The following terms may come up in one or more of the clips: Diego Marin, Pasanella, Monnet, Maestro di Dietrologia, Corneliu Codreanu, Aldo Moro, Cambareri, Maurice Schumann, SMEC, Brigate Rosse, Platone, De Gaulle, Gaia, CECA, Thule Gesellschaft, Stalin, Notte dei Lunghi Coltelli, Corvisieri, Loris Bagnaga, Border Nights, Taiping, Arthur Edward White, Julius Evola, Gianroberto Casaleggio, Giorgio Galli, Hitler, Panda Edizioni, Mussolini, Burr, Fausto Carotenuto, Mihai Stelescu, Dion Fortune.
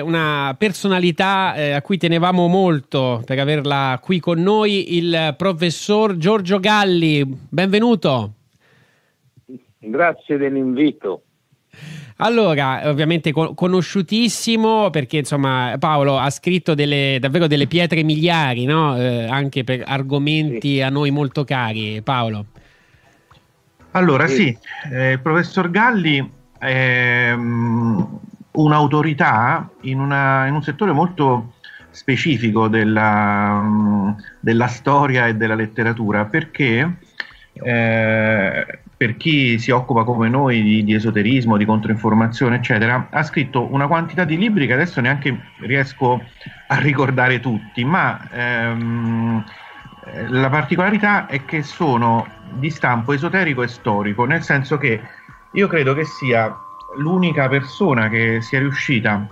una personalità a cui tenevamo molto per averla qui con noi, il professor Giorgio Galli. Benvenuto. Grazie dell'invito. Allora, ovviamente conosciutissimo perché insomma Paolo ha scritto davvero delle pietre miliari, no? Anche per argomenti a noi molto cari. Paolo. Allora sì, il professor Galli è un'autorità in un settore molto specifico della storia e della letteratura, perché per chi si occupa come noi di esoterismo, di controinformazione, eccetera, ha scritto una quantità di libri che adesso neanche riesco a ricordare tutti, ma la particolarità è che sono di stampo esoterico e storico, nel senso che io credo che sia l'unica persona che sia riuscita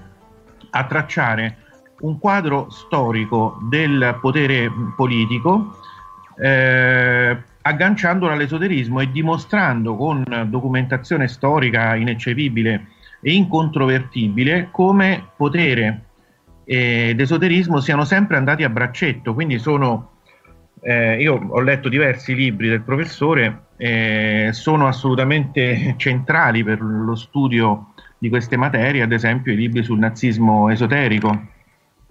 a tracciare un quadro storico del potere politico, agganciandolo all'esoterismo e dimostrando con documentazione storica ineccepibile e incontrovertibile come potere ed esoterismo siano sempre andati a braccetto. Quindi sono, io ho letto diversi libri del professore, sono assolutamente centrali per lo studio di queste materie, ad esempio i libri sul nazismo esoterico.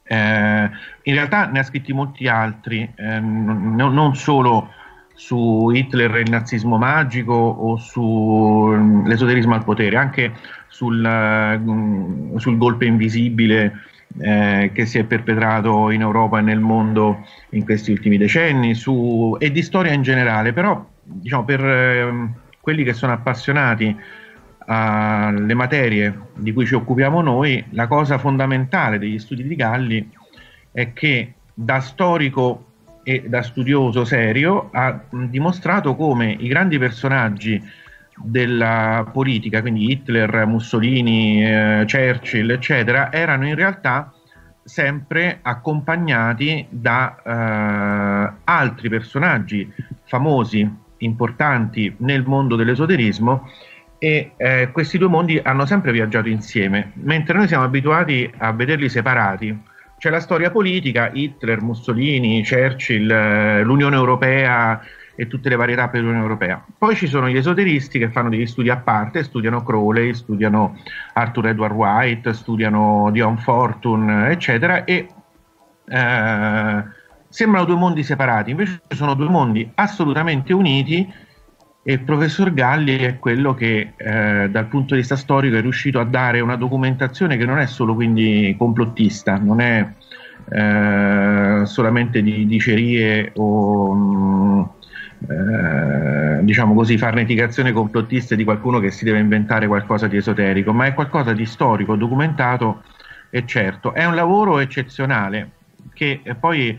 In realtà ne ha scritti molti altri, non solo su Hitler e il nazismo magico o sull'esoterismo al potere, anche sul golpe invisibile che si è perpetrato in Europa e nel mondo in questi ultimi decenni, e di storia in generale. Però diciamo, per quelli che sono appassionati alle materie di cui ci occupiamo noi, la cosa fondamentale degli studi di Galli è che da storico e da studioso serio ha dimostrato come i grandi personaggi della politica, quindi Hitler, Mussolini, Churchill, eccetera, erano in realtà sempre accompagnati da altri personaggi famosi, importanti nel mondo dell'esoterismo, e questi due mondi hanno sempre viaggiato insieme, mentre noi siamo abituati a vederli separati. C'è la storia politica, Hitler, Mussolini, Churchill, l'Unione Europea e tutte le varietà per l'Unione Europea. Poi ci sono gli esoteristi che fanno degli studi a parte, studiano Crowley, studiano Arthur Edward White, studiano Dion Fortune, eccetera, e sembrano due mondi separati, invece sono due mondi assolutamente uniti, e il professor Galli è quello che dal punto di vista storico è riuscito a dare una documentazione che non è solo quindi complottista, non è solamente di dicerie o diciamo così farneticazione complottista di qualcuno che si deve inventare qualcosa di esoterico, ma è qualcosa di storico, documentato e certo. È un lavoro eccezionale che poi,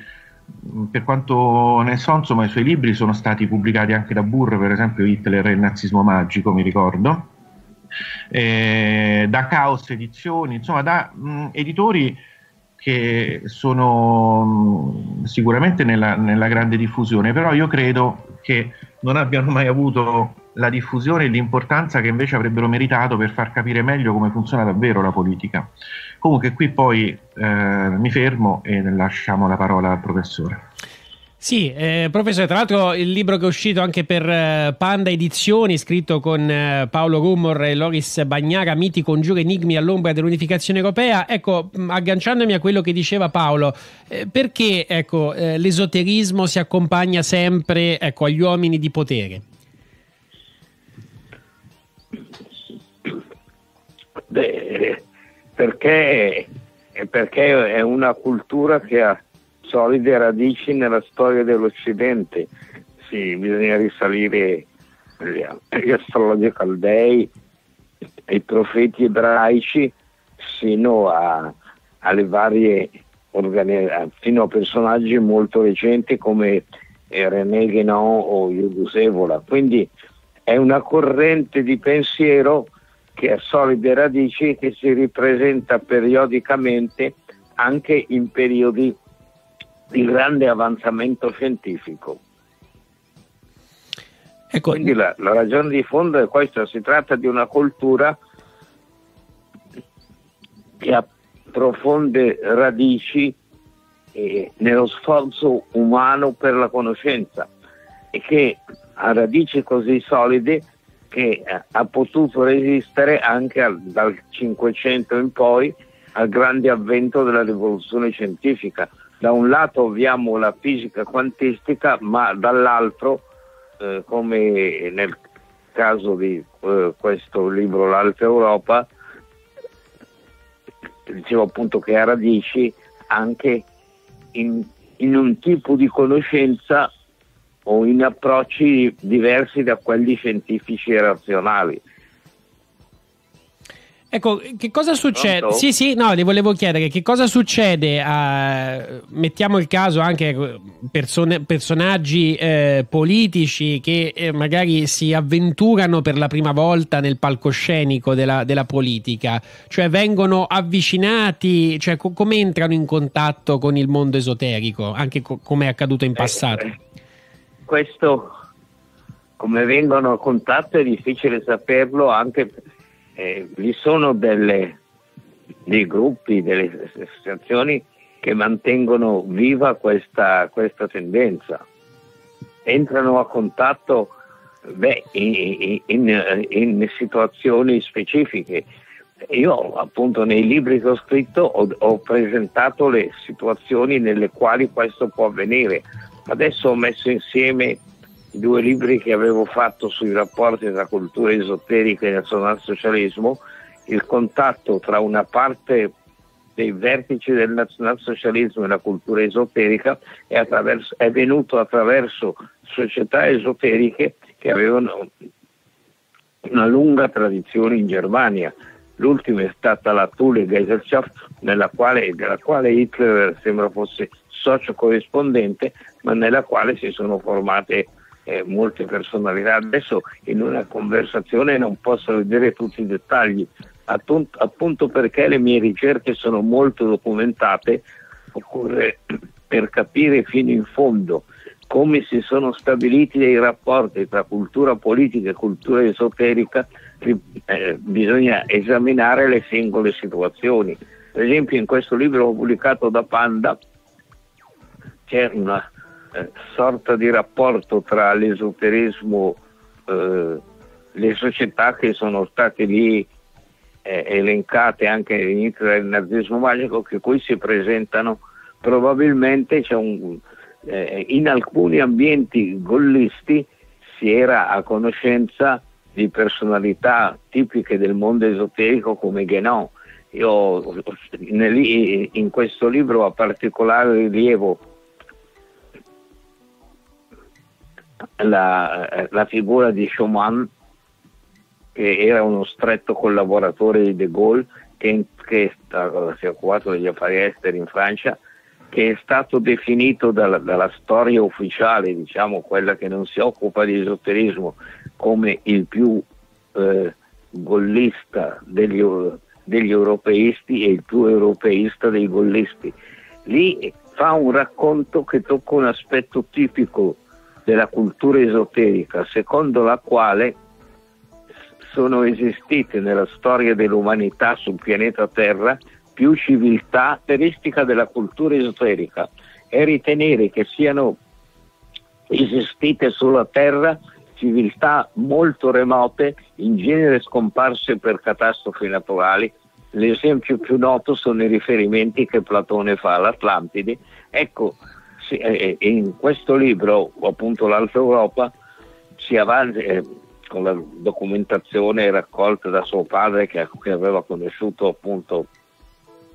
per quanto ne so, insomma, i suoi libri sono stati pubblicati anche da Burr, per esempio Hitler e il nazismo magico, mi ricordo, da Caos Edizioni, insomma da editori che sono sicuramente nella grande diffusione, però io credo che non abbiano mai avuto la diffusione e l'importanza che invece avrebbero meritato per far capire meglio come funziona davvero la politica. Comunque qui poi mi fermo e lasciamo la parola al professore. Sì, professore, tra l'altro il libro che è uscito anche per Panda Edizioni, scritto con Paolo Rumor e Loris Bagnaga, Miti, congiuri, enigmi all'ombra dell'unificazione europea. Ecco, agganciandomi a quello che diceva Paolo, perché ecco, l'esoterismo si accompagna sempre ecco, agli uomini di potere? Beh, perché è una cultura che ha solide radici nella storia dell'Occidente. Sì, bisogna risalire agli astrologi caldei, ai profeti ebraici, sino alle varie fino a personaggi molto recenti come René Guénon o Julius Evola. Quindi è una corrente di pensiero che ha solide radici e che si ripresenta periodicamente anche in periodi di grande avanzamento scientifico. Ecco. Quindi la ragione di fondo è questa: si tratta di una cultura che ha profonde radici nello sforzo umano per la conoscenza, e che ha radici così solide che ha potuto resistere anche dal Cinquecento in poi al grande avvento della rivoluzione scientifica. Da un lato abbiamo la fisica quantistica, ma dall'altro, come nel caso di questo libro L'Alta Europa, dicevo appunto che ha radici anche in un tipo di conoscenza o in approcci diversi da quelli scientifici e razionali. Ecco, che cosa succede? Pronto? Sì, sì, no, le volevo chiedere che cosa succede a, mettiamo il caso, anche personaggi politici che magari si avventurano per la prima volta nel palcoscenico della politica, cioè vengono avvicinati, cioè come entrano in contatto con il mondo esoterico, anche come è accaduto in passato. Questo, come vengono a contatto, è difficile saperlo, anche vi sono dei gruppi, delle associazioni che mantengono viva questa tendenza. Entrano a contatto in situazioni specifiche. Io appunto nei libri che ho scritto ho presentato le situazioni nelle quali questo può avvenire. Adesso ho messo insieme i due libri che avevo fatto sui rapporti tra cultura esoterica e nazionalsocialismo, il contatto tra una parte dei vertici del nazionalsocialismo e la cultura esoterica è venuto attraverso società esoteriche che avevano una lunga tradizione in Germania. L'ultima è stata la Thule Gesellschaft, della quale Hitler sembra fosse socio corrispondente, ma nella quale si sono formate molte personalità. Adesso in una conversazione non posso vedere tutti i dettagli, appunto perché le mie ricerche sono molto documentate. Occorre, per capire fino in fondo come si sono stabiliti dei rapporti tra cultura politica e cultura esoterica, bisogna esaminare le singole situazioni. Per esempio, in questo libro pubblicato da Panda c'è una sorta di rapporto tra l'esoterismo, le società che sono state lì elencate anche all'inizio del nazismo magico, che qui si presentano. Probabilmente c'è in alcuni ambienti gollisti si era a conoscenza di personalità tipiche del mondo esoterico come Guénon. Io in questo libro a particolare rilievo la figura di Schumann, che era uno stretto collaboratore di De Gaulle, che si è occupato degli affari esteri in Francia, che è stato definito dalla storia ufficiale, diciamo quella che non si occupa di esoterismo, come il più gollista degli europeisti e il più europeista dei gollisti. Lì fa un racconto che tocca un aspetto tipico della cultura esoterica, secondo la quale sono esistite nella storia dell'umanità sul pianeta Terra più civiltà, caratteristica della cultura esoterica, e ritenere che siano esistite sulla Terra civiltà molto remote, in genere scomparse per catastrofi naturali. L'esempio più noto sono i riferimenti che Platone fa all'Atlantide. Ecco, in questo libro, appunto L'Alta Europa, si avanza con la documentazione raccolta da suo padre, che aveva conosciuto appunto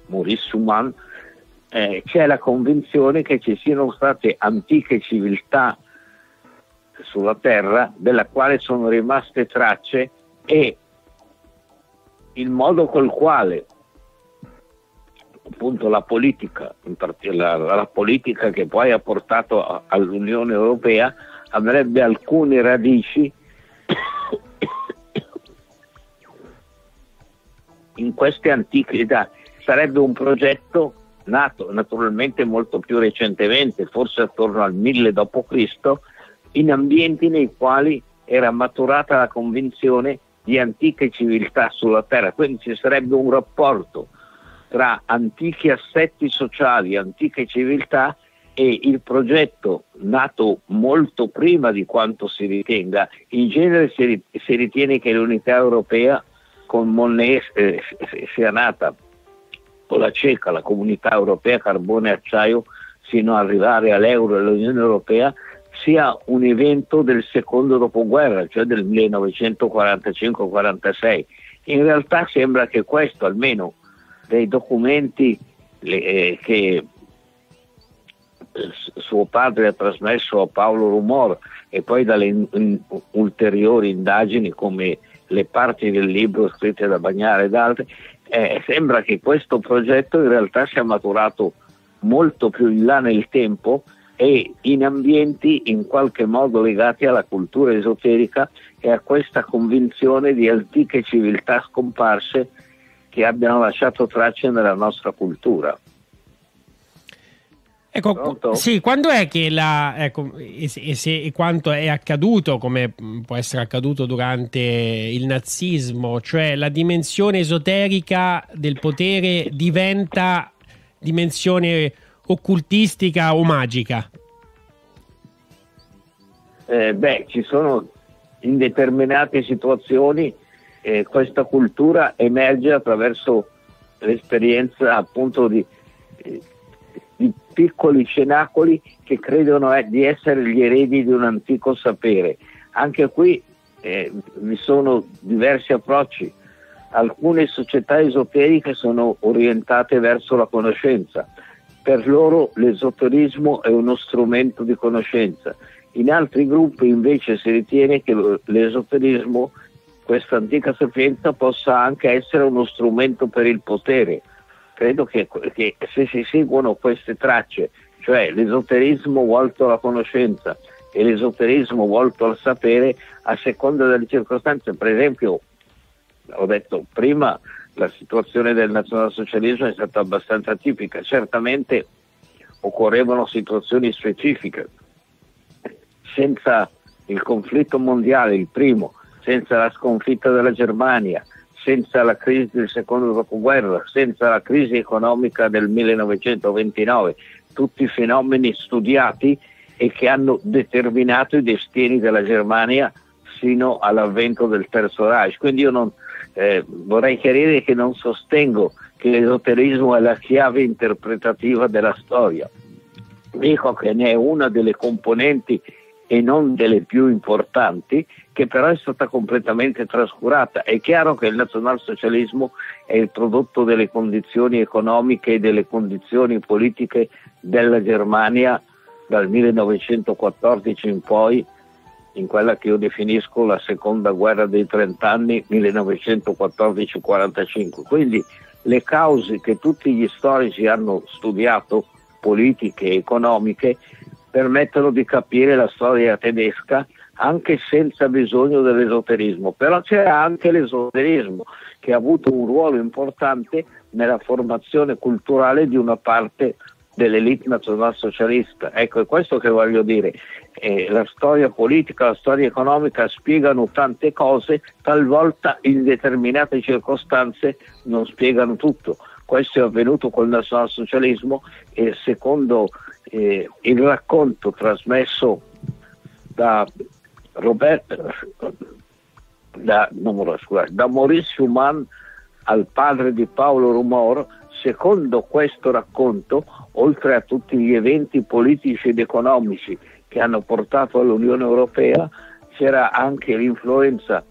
Maurice Schumann. C'è la convinzione che ci siano state antiche civiltà sulla Terra della quale sono rimaste tracce, e il modo col quale appunto la politica, in particolare la politica che poi ha portato all'Unione Europea, avrebbe alcune radici in queste antichità. Sarebbe un progetto nato naturalmente molto più recentemente, forse attorno al 1000 d.C., in ambienti nei quali era maturata la convinzione di antiche civiltà sulla Terra. Quindi ci sarebbe un rapporto tra antichi assetti sociali, antiche civiltà e il progetto nato molto prima di quanto si ritenga. In genere si ritiene che l'unità europea con Monnet sia nata con la CECA, la Comunità Europea Carbone e Acciaio, fino ad arrivare all'euro e all'Unione Europea, sia un evento del secondo dopoguerra, cioè del 1945-46. In realtà sembra che questo, almeno dei documenti che suo padre ha trasmesso a Paolo Rumor e poi dalle ulteriori indagini come le parti del libro scritte da Bagnaga ed altri, sembra che questo progetto in realtà sia maturato molto più in là nel tempo e in ambienti in qualche modo legati alla cultura esoterica e a questa convinzione di antiche civiltà scomparse che abbiano lasciato tracce nella nostra cultura. Ecco, pronto? Sì, quando è che quanto è accaduto, come può essere accaduto durante il nazismo, cioè la dimensione esoterica del potere diventa dimensione occultistica o magica? Ci sono in determinate situazioni, questa cultura emerge attraverso l'esperienza appunto di piccoli cenacoli che credono di essere gli eredi di un antico sapere. Anche qui vi sono diversi approcci. Alcune società esoteriche sono orientate verso la conoscenza. Per loro l'esoterismo è uno strumento di conoscenza. In altri gruppi invece si ritiene che l'esoterismo, questa antica sapienza, possa anche essere uno strumento per il potere. Credo che se si seguono queste tracce, cioè l'esoterismo volto alla conoscenza e l'esoterismo volto al sapere, a seconda delle circostanze, per esempio, ho detto prima, la situazione del nazionalsocialismo è stata abbastanza atipica. Certamente occorrevano situazioni specifiche. Senza il conflitto mondiale, il primo, senza la sconfitta della Germania, senza la crisi del secondo dopoguerra, senza la crisi economica del 1929, tutti fenomeni studiati e che hanno determinato i destini della Germania fino all'avvento del Terzo Reich. Quindi io vorrei chiarire che non sostengo che l'esoterismo è la chiave interpretativa della storia. Dico che ne è una delle componenti e non delle più importanti, che però è stata completamente trascurata. È chiaro che il nazionalsocialismo è il prodotto delle condizioni economiche e delle condizioni politiche della Germania dal 1914 in poi, in quella che io definisco la seconda guerra dei 30 anni, 1914-45. Quindi le cause che tutti gli storici hanno studiato, politiche e economiche, permettono di capire la storia tedesca anche senza bisogno dell'esoterismo. Però c'era anche l'esoterismo, che ha avuto un ruolo importante nella formazione culturale di una parte dell'elite nazionalsocialista. Ecco, è questo che voglio dire. La storia politica, la storia economica spiegano tante cose, talvolta in determinate circostanze non spiegano tutto. Questo è avvenuto col nazionalsocialismo e secondo il racconto trasmesso da Maurice Schumann al padre di Paolo Rumor, secondo questo racconto, oltre a tutti gli eventi politici ed economici che hanno portato all'Unione Europea, c'era anche l'influenza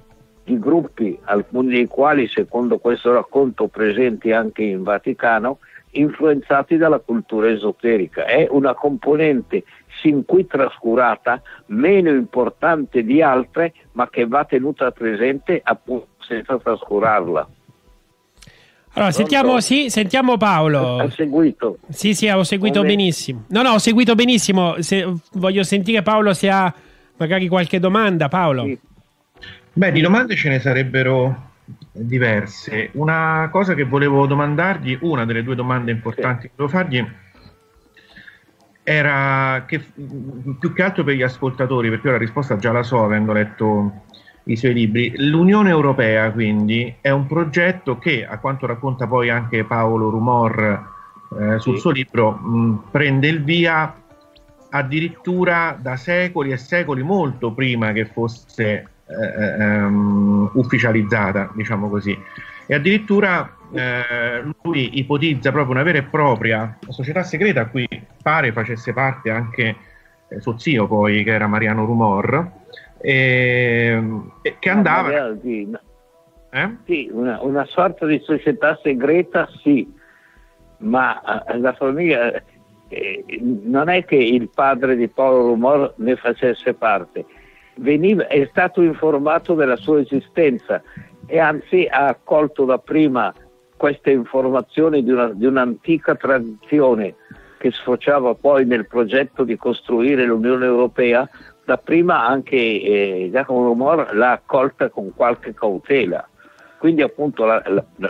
di gruppi, alcuni dei quali, secondo questo racconto, presenti anche in Vaticano, influenzati dalla cultura esoterica. È una componente sin qui trascurata, meno importante di altre, ma che va tenuta presente appunto senza trascurarla. Allora, sentiamo Paolo. Ha seguito? Sì, ho seguito benissimo. No, ho seguito benissimo. Voglio sentire Paolo se ha magari qualche domanda. Paolo. Sì. Beh, di domande ce ne sarebbero diverse. Una cosa che volevo domandargli, una delle due domande importanti che volevo fargli, era che, più che altro per gli ascoltatori, perché io la risposta già la so, avendo letto i suoi libri. L'Unione Europea, quindi, è un progetto che, a quanto racconta poi anche Paolo Rumor sul suo libro, prende il via addirittura da secoli e secoli, molto prima che fosse ufficializzata, diciamo così. E addirittura lui ipotizza proprio una vera e propria società segreta a cui pare facesse parte anche suo zio, poi, che era Mariano Rumor, e che andava... Sì, una sorta di società segreta, sì, ma la famiglia... non è che il padre di Paolo Rumor ne facesse parte, è stato informato della sua esistenza e anzi ha accolto dapprima queste informazioni di un'antica tradizione che sfociava poi nel progetto di costruire l'Unione Europea. Dapprima anche Giacomo Rumor l'ha accolta con qualche cautela, quindi appunto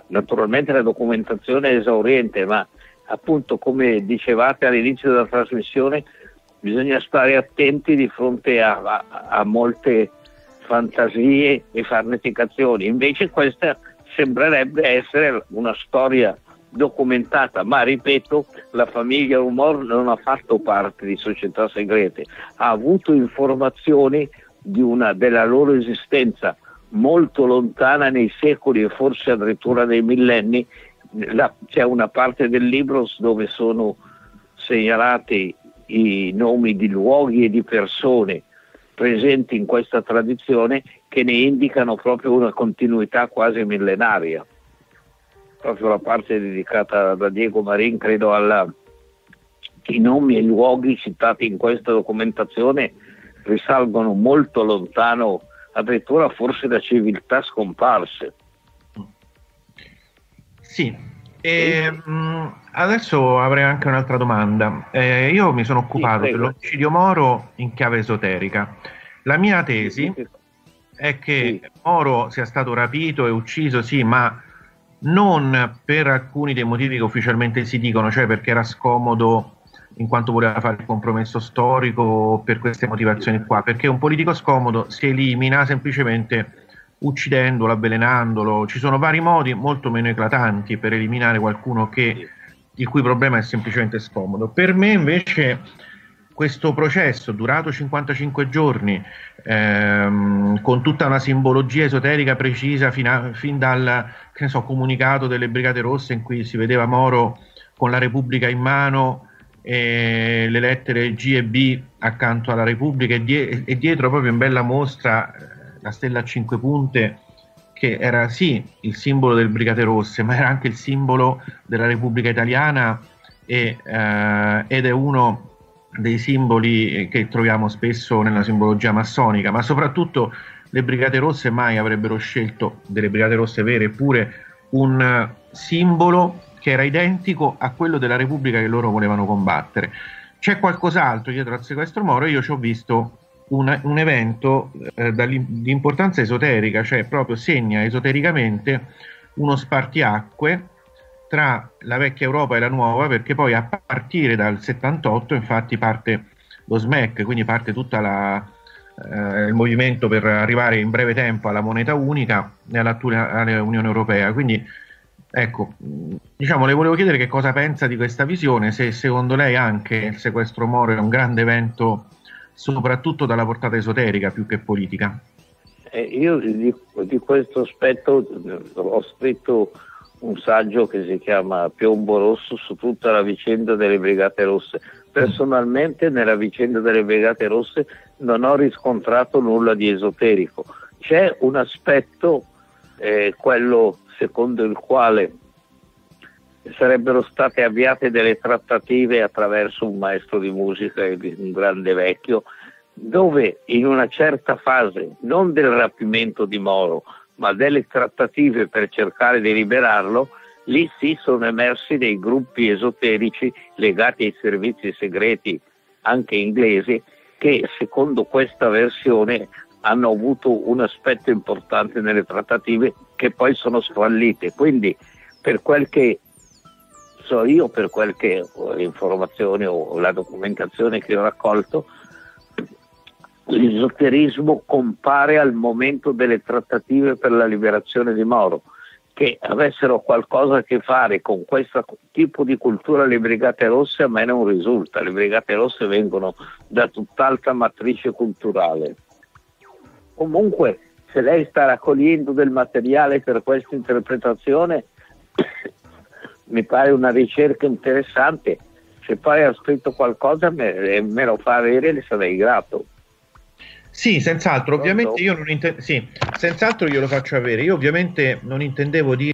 naturalmente la documentazione è esauriente, ma appunto, come dicevate all'inizio della trasmissione, bisogna stare attenti di fronte a molte fantasie e farneticazioni. Invece questa sembrerebbe essere una storia documentata, ma ripeto, la famiglia Rumor non ha fatto parte di società segrete, ha avuto informazioni della loro esistenza molto lontana nei secoli e forse addirittura nei millenni. C'è una parte del libro dove sono segnalati i nomi di luoghi e di persone presenti in questa tradizione che ne indicano proprio una continuità quasi millenaria. Proprio la parte dedicata da Diego Marin, credo, i nomi e luoghi citati in questa documentazione risalgono molto lontano, addirittura forse da civiltà scomparse. Sì, adesso avrei anche un'altra domanda. Io mi sono occupato dell'omicidio Moro in chiave esoterica. La mia tesi è che Moro sia stato rapito e ucciso, sì, ma non per alcuni dei motivi che ufficialmente si dicono, cioè perché era scomodo in quanto voleva fare il compromesso storico o per queste motivazioni qua, perché un politico scomodo si elimina semplicemente uccidendolo, avvelenandolo. Ci sono vari modi molto meno eclatanti per eliminare qualcuno il cui problema è semplicemente scomodo. Per me invece questo processo, durato 55 giorni, con tutta una simbologia esoterica precisa fin dal, che ne so, comunicato delle Brigate Rosse in cui si vedeva Moro con la Repubblica in mano e le lettere G e B accanto alla Repubblica e dietro proprio in bella mostra la stella a 5 punte, che era sì il simbolo delle Brigate Rosse, ma era anche il simbolo della Repubblica Italiana ed è uno dei simboli che troviamo spesso nella simbologia massonica, ma soprattutto le Brigate Rosse mai avrebbero scelto, delle Brigate Rosse vere, eppure un simbolo che era identico a quello della Repubblica che loro volevano combattere. C'è qualcos'altro dietro al sequestro Moro e io ci ho visto un evento di importanza esoterica, cioè proprio segna esotericamente uno spartiacque tra la vecchia Europa e la nuova, perché poi a partire dal 78 infatti parte lo SMEC, quindi parte tutto il movimento per arrivare in breve tempo alla moneta unica e alla Unione Europea. Quindi ecco, diciamo, le volevo chiedere che cosa pensa di questa visione, se secondo lei anche il sequestro Moro è un grande evento soprattutto dalla portata esoterica più che politica. Io di questo aspetto ho scritto un saggio che si chiama Piombo Rosso su tutta la vicenda delle Brigate Rosse. Personalmente nella vicenda delle Brigate Rosse non ho riscontrato nulla di esoterico. C'è un aspetto, quello secondo il quale sarebbero state avviate delle trattative attraverso un maestro di musica, un grande vecchio, dove in una certa fase, non del rapimento di Moro, ma delle trattative per cercare di liberarlo, lì sì sono emersi dei gruppi esoterici legati ai servizi segreti anche inglesi, che secondo questa versione hanno avuto un aspetto importante nelle trattative che poi sono sfallite. Quindi per quel che io, per qualche informazione o la documentazione che ho raccolto, L'esoterismo compare al momento delle trattative per la liberazione di Moro. Che avessero qualcosa a che fare con questo tipo di cultura le Brigate Rosse a me non risulta. Le Brigate Rosse vengono da tutt'altra matrice culturale. Comunque, se lei sta raccogliendo del materiale per questa interpretazione, mi pare una ricerca interessante. Se poi ha scritto qualcosa me lo fa avere, le sarei grato. Sì, senz'altro, ovviamente io non senz'altro glielo faccio avere. Io ovviamente non intendevo dire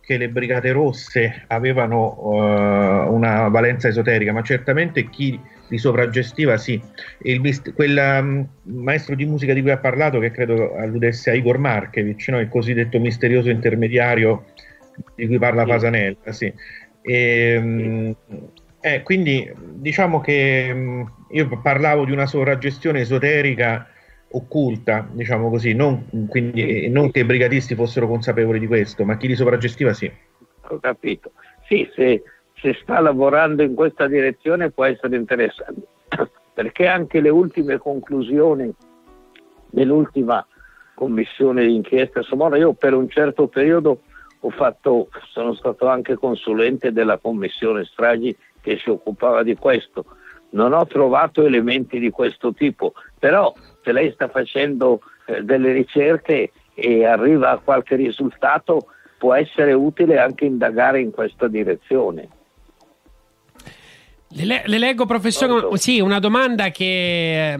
che le Brigate Rosse avevano una valenza esoterica, ma certamente chi li sovraggestiva sì. Quel maestro di musica di cui ha parlato, che credo alludesse a Igor Markevich, no? Il cosiddetto misterioso intermediario di cui parla Pasanella, sì. Quindi diciamo che io parlavo di una sovraggestione esoterica occulta, diciamo così, non che i brigatisti fossero consapevoli di questo, ma chi li sovraggestiva sì. Ho capito. Sì, se sta lavorando in questa direzione può essere interessante, perché anche le ultime conclusioni dell'ultima commissione d'inchiesta su Moro, io per un certo periodo sono stato anche consulente della commissione stragi che si occupava di questo. Non ho trovato elementi di questo tipo, però se lei sta facendo delle ricerche e arriva a qualche risultato, può essere utile anche indagare in questa direzione. Le leggo, professore, sì, una domanda che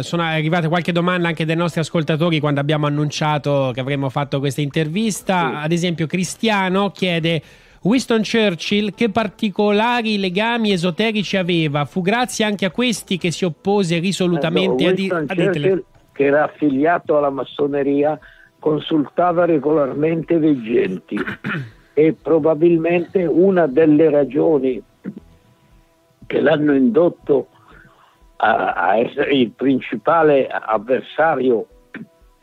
sono arrivate qualche domanda anche dai nostri ascoltatori quando abbiamo annunciato che avremmo fatto questa intervista. Sì. Ad esempio Cristiano chiede: Winston Churchill che particolari legami esoterici aveva? Fu grazie anche a questi che si oppose risolutamente a Hitler? Che era affiliato alla massoneria, consultava regolarmente veggenti e probabilmente una delle ragioni che l'hanno indotto a essere il principale avversario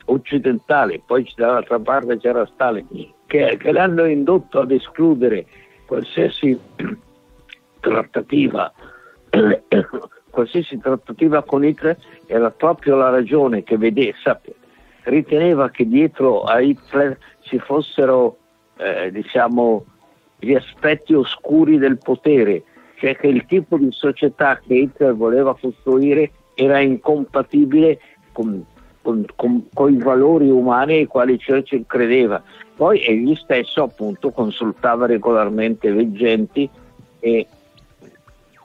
occidentale, poi dall'altra parte c'era Stalin, che l'hanno indotto ad escludere qualsiasi trattativa con Hitler, era proprio la ragione che riteneva che dietro a Hitler ci fossero gli aspetti oscuri del potere, cioè che il tipo di società che Hitler voleva costruire era incompatibile con i valori umani ai quali Churchill credeva. Poi egli stesso appunto consultava regolarmente veggenti e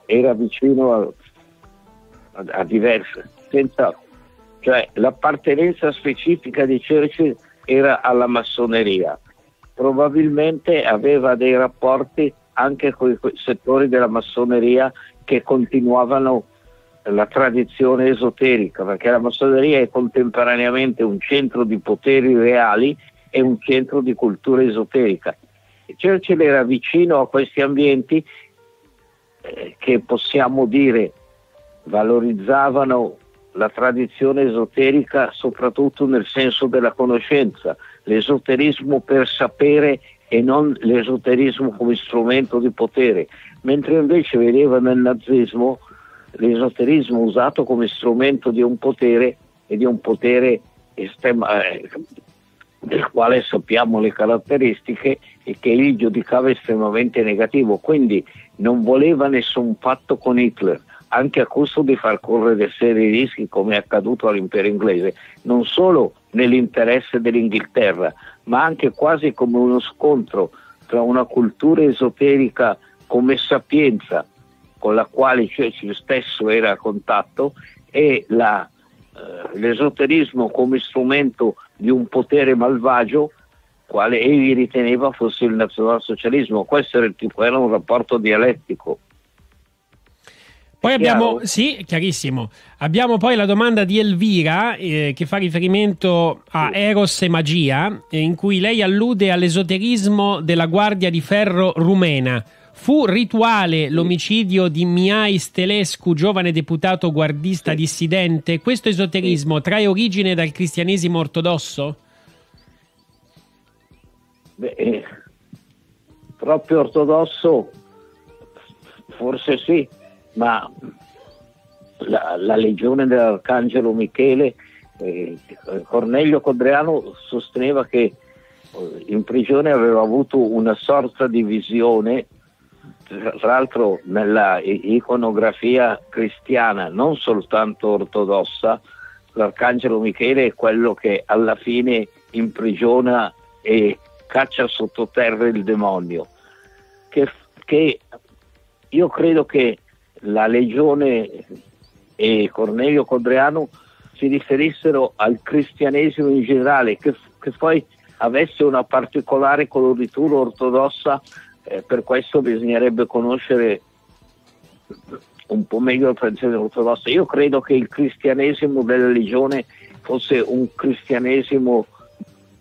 era vicino a diverse, cioè l'appartenenza specifica di Churchill era alla massoneria, probabilmente aveva dei rapporti anche con i settori della massoneria che continuavano la tradizione esoterica, perché la massoneria è contemporaneamente un centro di poteri reali e un centro di cultura esoterica. Churchill era vicino a questi ambienti che possiamo dire valorizzavano la tradizione esoterica soprattutto nel senso della conoscenza, l'esoterismo per sapere e non l'esoterismo come strumento di potere, mentre invece vedeva nel nazismo l'esoterismo usato come strumento di un potere e di un potere del quale sappiamo le caratteristiche e che egli giudicava estremamente negativo. Quindi non voleva nessun patto con Hitler, anche a costo di far correre seri rischi, come è accaduto all'impero inglese, non solo nell'interesse dell'Inghilterra, ma anche quasi come uno scontro tra una cultura esoterica come sapienza, con la quale Churchill stesso era a contatto, e l'esoterismo come strumento di un potere malvagio, quale egli riteneva fosse il nazionalsocialismo. Questo era un rapporto dialettico. Poi abbiamo, sì, chiarissimo, abbiamo poi la domanda di Elvira che fa riferimento a Eros e Magia, in cui lei allude all'esoterismo della Guardia di Ferro rumena. Fu rituale l'omicidio di Mihai Stelescu, giovane deputato guardista dissidente? Questo esoterismo trae origine dal cristianesimo ortodosso? Beh, proprio ortodosso forse sì, ma la legione dell'Arcangelo Michele, Corneliu Codreanu sosteneva che in prigione aveva avuto una sorta di visione, tra l'altro nella iconografia cristiana, non soltanto ortodossa, l'Arcangelo Michele è quello che alla fine imprigiona e caccia sottoterra il demonio, che io credo che la legione e Corneliu Codreanu si riferissero al cristianesimo in generale, che poi avesse una particolare coloritura ortodossa. Per questo bisognerebbe conoscere un po' meglio la tradizione ortodossa. Io credo che il cristianesimo della legione fosse un cristianesimo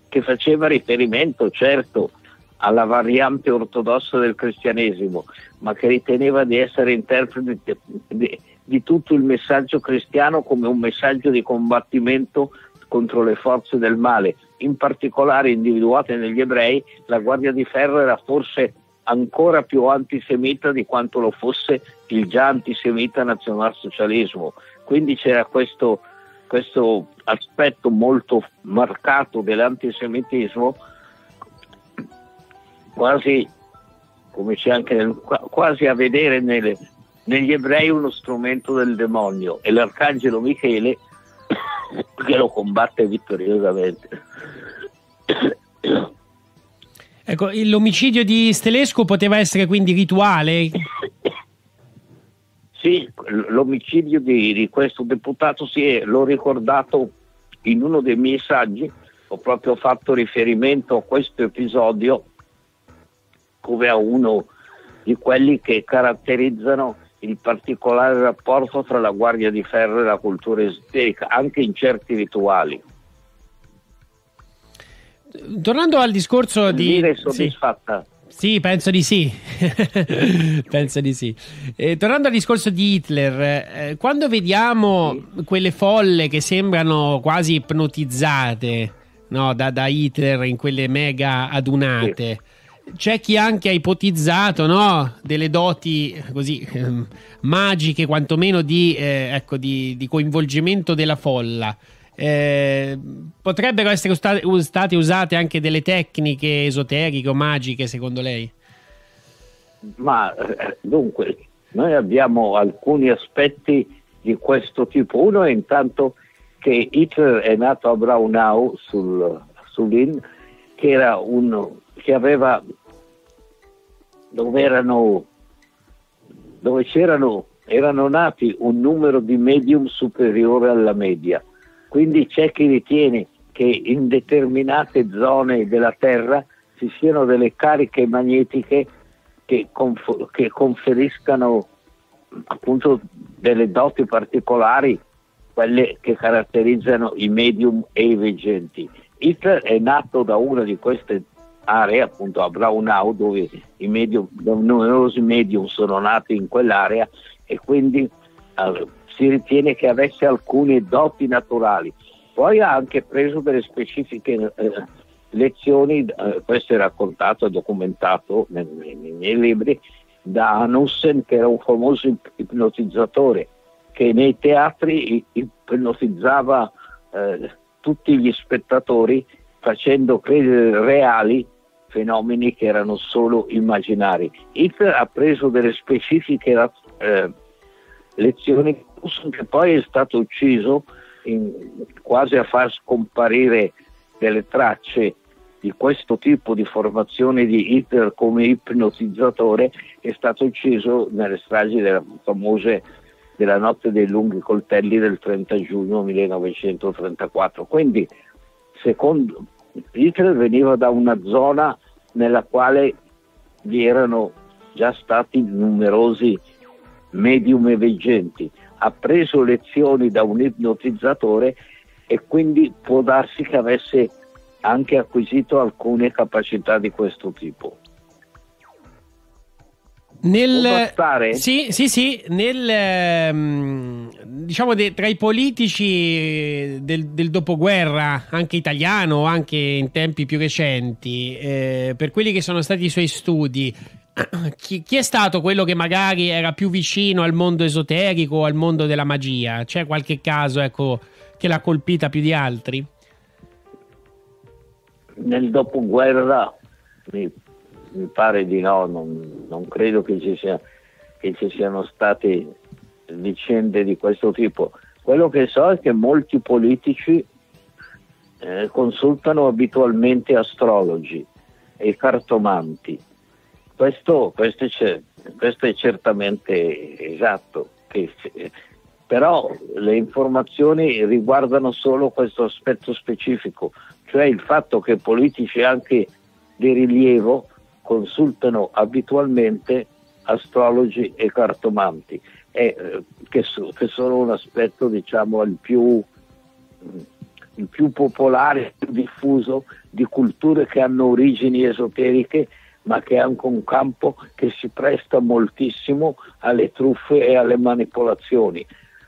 che faceva riferimento, certo, alla variante ortodossa del cristianesimo, ma che riteneva di essere interprete di tutto il messaggio cristiano come un messaggio di combattimento contro le forze del male, in particolare individuate negli ebrei. La Guardia di Ferro era forse ancora più antisemita di quanto lo fosse il già antisemita nazionalsocialismo, quindi c'era questo aspetto molto marcato dell'antisemitismo, quasi, come c'è anche quasi a vedere negli ebrei uno strumento del demonio, e l'Arcangelo Michele che lo combatte vittoriosamente. Ecco, l'omicidio di Stelesco poteva essere quindi rituale? Sì, l'omicidio di questo deputato, sì, l'ho ricordato in uno dei miei saggi, ho proprio fatto riferimento a questo episodio come a uno di quelli che caratterizzano il particolare rapporto tra la Guardia di Ferro e la cultura esoterica, anche in certi rituali. Tornando al discorso di... Dire soddisfatta. Sì, penso di sì. Penso di sì. Tornando al discorso di Hitler, quando vediamo quelle folle che sembrano quasi ipnotizzate, no, da Hitler in quelle mega adunate, sì, c'è chi anche ha ipotizzato, no, delle doti così magiche, quantomeno di coinvolgimento della folla. Potrebbero essere state usate anche delle tecniche esoteriche o magiche, secondo lei? Ma dunque, noi abbiamo alcuni aspetti di questo tipo. Uno è intanto che Hitler è nato a Braunau sull'Inn, che era dove erano nati un numero di medium superiore alla media. Quindi c'è chi ritiene che in determinate zone della Terra ci siano delle cariche magnetiche che conferiscano appunto delle doti particolari, quelle che caratterizzano i medium e i veggenti. Hitler è nato da una di queste aree, appunto a Braunau, dove numerosi medium sono nati in quell'area, e quindi si ritiene che avesse alcune doti naturali. Poi ha anche preso delle specifiche lezioni, questo è raccontato e documentato nei miei libri, da Hanussen, che era un famoso ipnotizzatore, che nei teatri ipnotizzava tutti gli spettatori facendo credere reali fenomeni che erano solo immaginari. Hitler ha preso delle specifiche lezioni, che poi è stato ucciso quasi a far scomparire delle tracce di questo tipo di formazione di Hitler come ipnotizzatore. È stato ucciso nelle stragi della notte dei lunghi coltelli del 30 giugno 1934. Quindi, secondo Hitler, veniva da una zona nella quale vi erano già stati numerosi medium e veggenti, ha preso lezioni da un ipnotizzatore e quindi può darsi che avesse anche acquisito alcune capacità di questo tipo. Diciamo tra i politici del dopoguerra, anche italiano, anche in tempi più recenti, per quelli che sono stati i suoi studi, chi è stato quello che magari era più vicino al mondo esoterico o al mondo della magia? C'è qualche caso, ecco, che l'ha colpita più di altri? Nel dopoguerra mi pare di no, non credo che ci siano state vicende di questo tipo. Quello che so è che molti politici consultano abitualmente astrologi e cartomanti. Questo è certamente esatto, però le informazioni riguardano solo questo aspetto specifico, cioè il fatto che politici anche di rilievo consultano abitualmente astrologi e cartomanti, che sono un aspetto, diciamo, il più popolare, più diffuso di culture che hanno origini esoteriche, ma che è anche un campo che si presta moltissimo alle truffe e alle manipolazioni.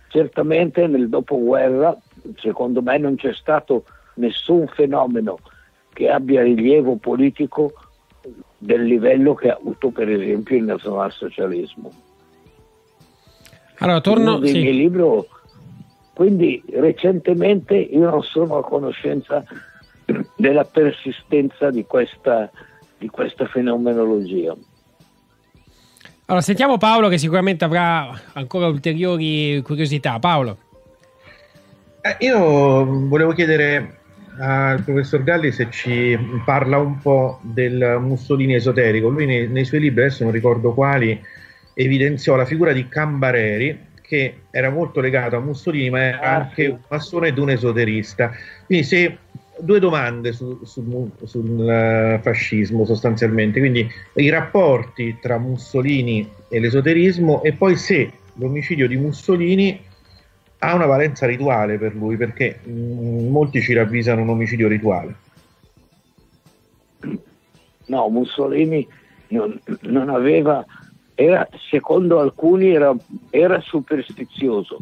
Certamente nel dopoguerra, secondo me, non c'è stato nessun fenomeno che abbia rilievo politico del livello che ha avuto per esempio il nazionalsocialismo. Allora, torno nel mio libro, quindi recentemente io non sono a conoscenza della persistenza di questa fenomenologia. Allora, sentiamo Paolo, che sicuramente avrà ancora ulteriori curiosità. Paolo. Io volevo chiedere al professor Galli se ci parla un po' del Mussolini esoterico. Lui nei suoi libri, adesso non ricordo quali, evidenziò la figura di Cambareri, che era molto legato a Mussolini, ma era anche un massone ed un esoterista. Quindi due domande sul fascismo sostanzialmente, quindi i rapporti tra Mussolini e l'esoterismo, e poi se l'omicidio di Mussolini ha una valenza rituale per lui, perché molti ci ravvisano un omicidio rituale. No, Mussolini non aveva, secondo alcuni era superstizioso,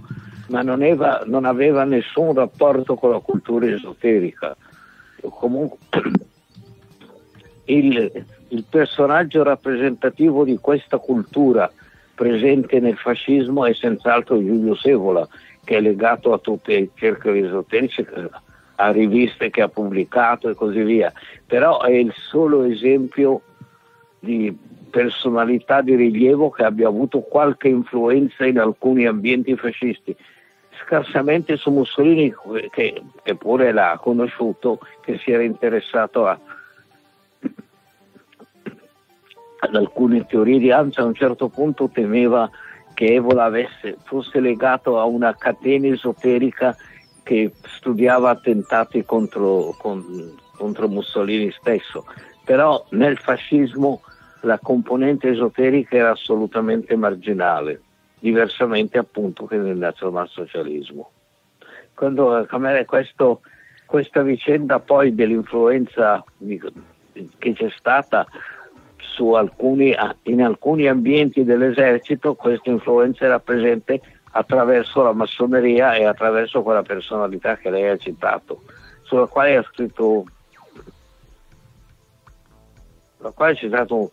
ma non aveva nessun rapporto con la cultura esoterica. Comunque il personaggio rappresentativo di questa cultura presente nel fascismo è senz'altro Julius Evola, che è legato a tutte le cerchie esoteriche, a riviste che ha pubblicato e così via, però è il solo esempio di personalità di rilievo che abbia avuto qualche influenza in alcuni ambienti fascisti. Scarsamente su Mussolini, che pure l'ha conosciuto, che si era interessato ad alcune teorie, anzi a un certo punto temeva che Evola fosse legato a una catena esoterica che studiava attentati contro Mussolini stesso. Però nel fascismo la componente esoterica era assolutamente marginale, diversamente appunto che nel nazionalsocialismo. Questa vicenda poi dell'influenza che c'è stata su in alcuni ambienti dell'esercito, questa influenza era presente attraverso la massoneria e attraverso quella personalità che lei ha citato, sulla quale c'è stato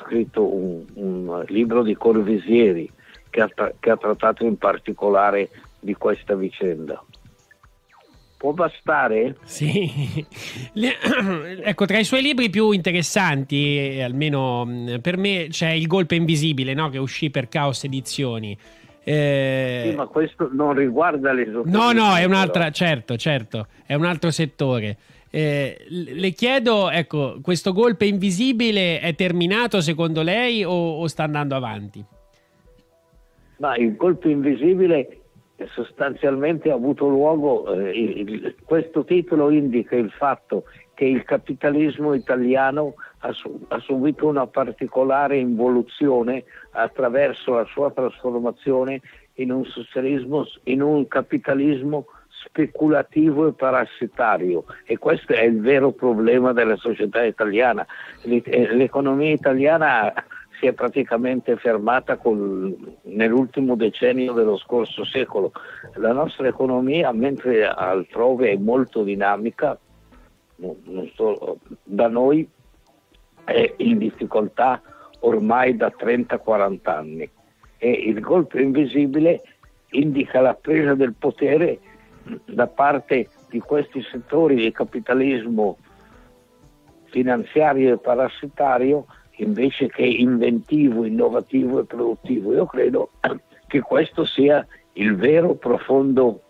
scritto un libro di Corvisieri che ha trattato in particolare di questa vicenda. Può bastare? Sì. Ecco, tra i suoi libri più interessanti, almeno per me, c'è Il Golpe Invisibile, no? Che uscì per Caos Edizioni. Sì, ma questo non riguarda l'esoterismo. No, no, è un'altra, certo, è un altro settore. Le chiedo, ecco, questo Golpe Invisibile è terminato secondo lei o sta andando avanti? Ma il Golpe Invisibile sostanzialmente ha avuto luogo, questo titolo indica il fatto che il capitalismo italiano ha subito una particolare involuzione attraverso la sua trasformazione in un capitalismo speculativo e parassitario, e questo è il vero problema della società italiana. L'economia italiana si è praticamente fermata nell'ultimo decennio dello scorso secolo. La nostra economia, mentre altrove è molto dinamica, non solo da noi è in difficoltà ormai da 30-40 anni, e il golpe invisibile indica la presa del potere da parte di questi settori di capitalismo finanziario e parassitario invece che inventivo, innovativo e produttivo. Io credo che questo sia il vero profondo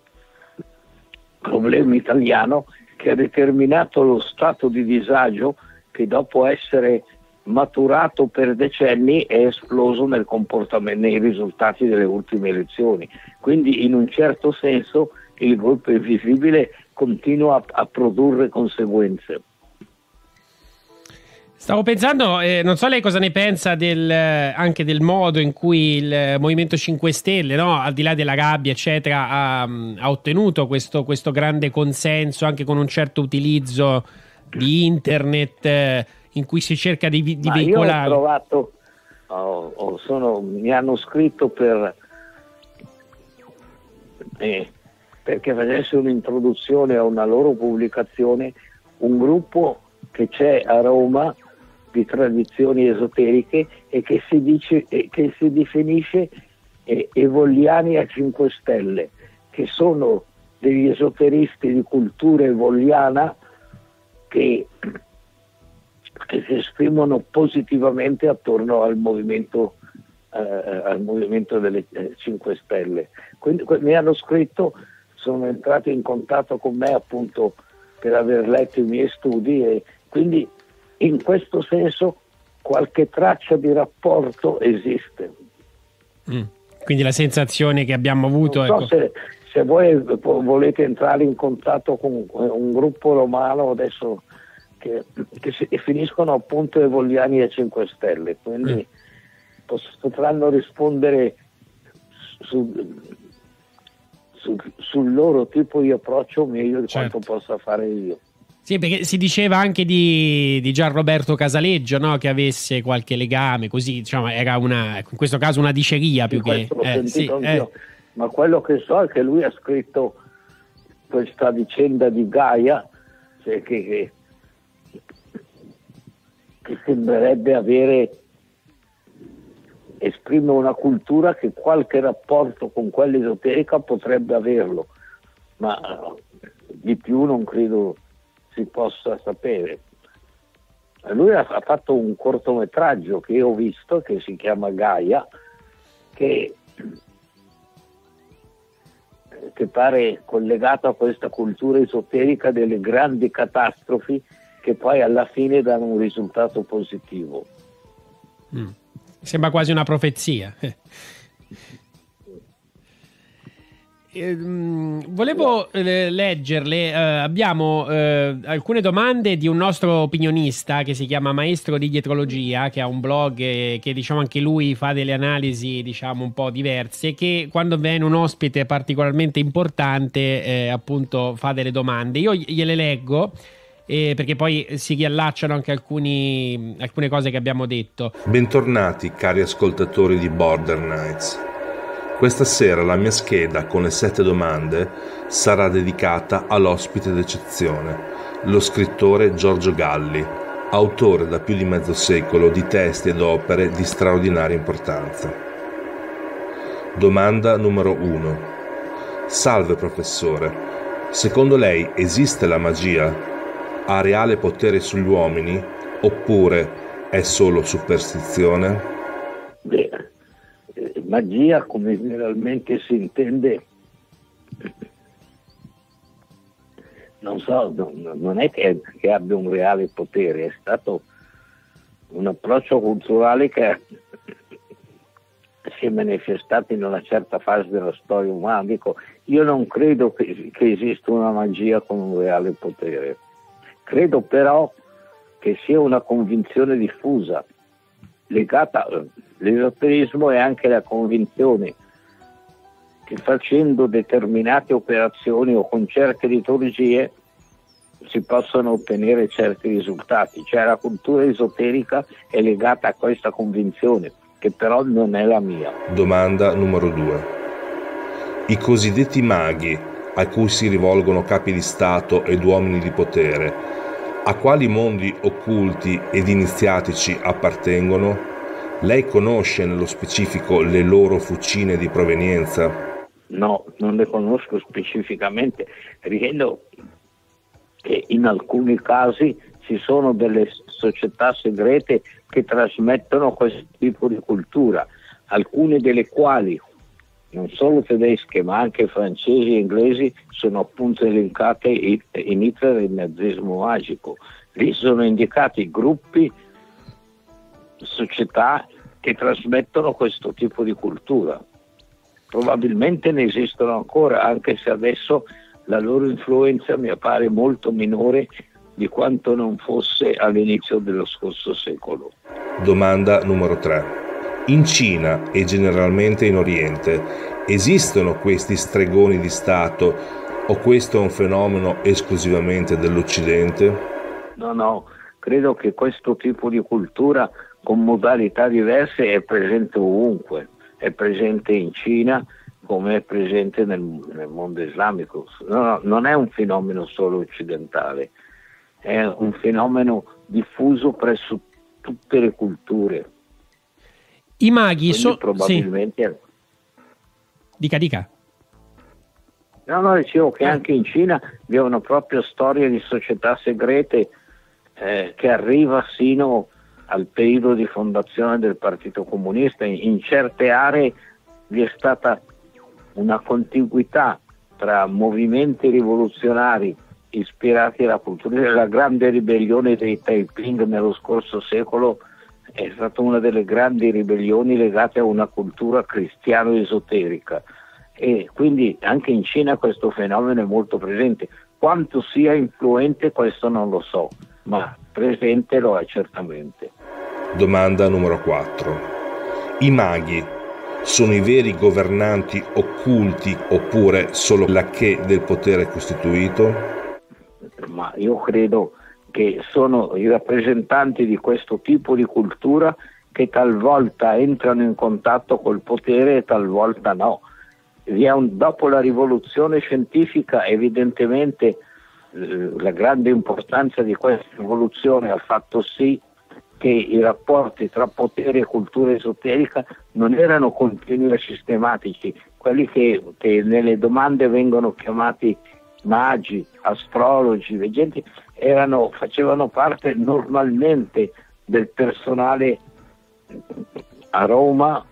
problema italiano, che ha determinato lo stato di disagio che dopo essere maturato per decenni è esploso nel comportamento, nei risultati delle ultime elezioni. Quindi in un certo senso il golpe invisibile continua a produrre conseguenze. Stavo pensando, non so lei cosa ne pensa anche del modo in cui il Movimento 5 Stelle, no, al di là della rabbia eccetera, ha ottenuto questo grande consenso anche con un certo utilizzo di internet, in cui si cerca di veicolare. Io ho trovato, mi hanno scritto perché facesse un'introduzione a una loro pubblicazione, un gruppo che c'è a Roma di tradizioni esoteriche e che si definisce Evoliani a 5 Stelle, che sono degli esoteristi di cultura evoliana che si esprimono positivamente attorno al movimento delle 5 Stelle. Quindi mi hanno scritto, sono entrati in contatto con me appunto per aver letto i miei studi, e quindi in questo senso qualche traccia di rapporto esiste. Quindi la sensazione che abbiamo avuto... Non so, ecco. Se voi volete entrare in contatto con un gruppo romano adesso che si definiscono appunto Evoliani a 5 Stelle, quindi potranno rispondere sul loro tipo di approccio meglio di quanto possa fare io. Sì, perché si diceva anche di Gianroberto Casaleggio, no? Che avesse qualche legame, così diciamo, era in questo caso una diceria più che... L'ho sentito anch'io. Ma quello che so è che lui ha scritto questa vicenda di Gaia, cioè che sembrerebbe esprime una cultura che qualche rapporto con quella esoterica potrebbe averlo, ma di più non credo si possa sapere. Lui ha fatto un cortometraggio che ho visto, che si chiama Gaia, che pare collegato a questa cultura esoterica delle grandi catastrofi che poi alla fine danno un risultato positivo. Sembra quasi una profezia. Volevo leggerle, abbiamo alcune domande di un nostro opinionista che si chiama Maestro di Dietrologia, che ha un blog che diciamo anche lui fa delle analisi diciamo un po' diverse, che quando viene un ospite particolarmente importante appunto fa delle domande. Io gliele leggo perché poi si riallacciano anche alcune cose che abbiamo detto. Bentornati cari ascoltatori di Border Nights. Questa sera la mia scheda con le 7 domande sarà dedicata all'ospite d'eccezione, lo scrittore Giorgio Galli, autore da più di mezzo secolo di testi ed opere di straordinaria importanza. Domanda numero 1. Salve professore, secondo lei esiste la magia? Ha reale potere sugli uomini oppure è solo superstizione? Magia, come generalmente si intende, non so, non è che abbia un reale potere, è stato un approccio culturale che si è manifestato in una certa fase della storia umana. Dico, io non credo che esista una magia con un reale potere, credo però che sia una convinzione diffusa, legata. L'esoterismo è anche la convinzione che facendo determinate operazioni o con certe liturgie si possono ottenere certi risultati, cioè la cultura esoterica è legata a questa convinzione, che però non è la mia. Domanda numero 2. I cosiddetti maghi, a cui si rivolgono capi di Stato ed uomini di potere, a quali mondi occulti ed iniziatici appartengono? Lei conosce nello specifico le loro fucine di provenienza? No, non le conosco specificamente. Ricordo che in alcuni casi ci sono delle società segrete che trasmettono questo tipo di cultura, alcune delle quali, non solo tedesche ma anche francesi e inglesi, sono appunto elencate in Hitler e il nazismo magico. Lì sono indicati gruppi, società che trasmettono questo tipo di cultura. Probabilmente ne esistono ancora, anche se adesso la loro influenza mi appare molto minore di quanto non fosse all'inizio dello scorso secolo. Domanda numero 3. In Cina e generalmente in Oriente esistono questi stregoni di Stato o questo è un fenomeno esclusivamente dell'Occidente? No, credo che questo tipo di cultura con modalità diverse è presente ovunque, è presente in Cina come è presente nel mondo islamico. No, non è un fenomeno solo occidentale, è un fenomeno diffuso presso tutte le culture. I maghi sono probabilmente... Sì. Dica. No, dicevo che anche in Cina vi è una propria storia di società segrete che arriva sino al periodo di fondazione del Partito Comunista. In certe aree vi è stata una contiguità tra movimenti rivoluzionari ispirati alla cultura. La grande ribellione dei Taiping nello scorso secolo è stata una delle grandi ribellioni legate a una cultura cristiano-esoterica, e quindi anche in Cina questo fenomeno è molto presente. Quanto sia influente questo non lo so, ma presente lo è certamente. Domanda numero 4. I maghi sono i veri governanti occulti oppure solo lacchè del potere costituito? Ma io credo che sono i rappresentanti di questo tipo di cultura che talvolta entrano in contatto col potere e talvolta no. Dopo la rivoluzione scientifica, evidentemente la grande importanza di questa rivoluzione ha fatto sì che i rapporti tra potere e cultura esoterica non erano continui e sistematici. Quelli che nelle domande vengono chiamati magi, astrologi, veggenti, facevano parte normalmente del personale da Roma,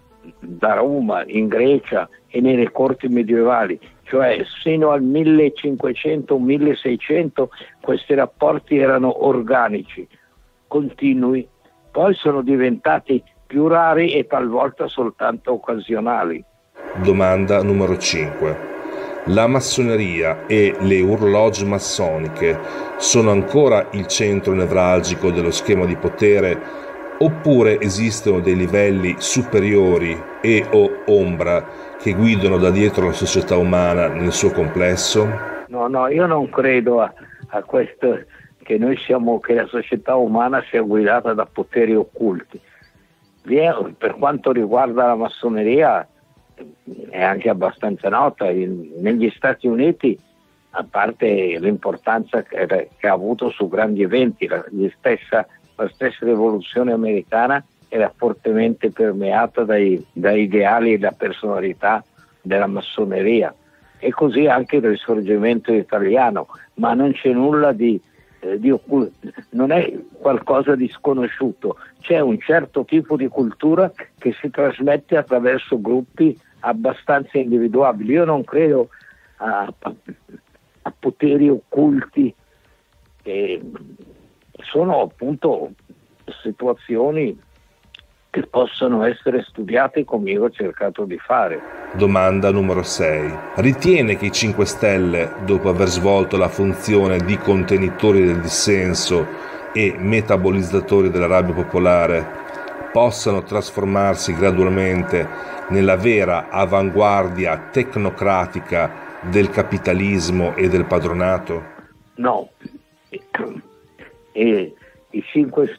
in Grecia e nelle corti medievali, cioè sino al 1500-1600 questi rapporti erano organici, continui, poi sono diventati più rari e talvolta soltanto occasionali. Domanda numero 5. La massoneria e le orologi massoniche sono ancora il centro nevralgico dello schema di potere oppure esistono dei livelli superiori e o ombra che guidano da dietro la società umana nel suo complesso? No, io non credo a questo, che la società umana sia guidata da poteri occulti. Per quanto riguarda la massoneria, è anche abbastanza nota negli Stati Uniti, a parte l'importanza che ha avuto su grandi eventi, la stessa rivoluzione americana era fortemente permeata da ideali e da personalità della massoneria, e così anche il risorgimento italiano, ma non c'è nulla di occulto, non è qualcosa di sconosciuto, c'è un certo tipo di cultura che si trasmette attraverso gruppi abbastanza individuabili. Io non credo a poteri occulti, sono appunto situazioni che possono essere studiate come io ho cercato di fare. Domanda numero 6. Ritiene che i 5 Stelle, dopo aver svolto la funzione di contenitori del dissenso e metabolizzatori della rabbia popolare, possano trasformarsi gradualmente nella vera avanguardia tecnocratica del capitalismo e del padronato? No, i 5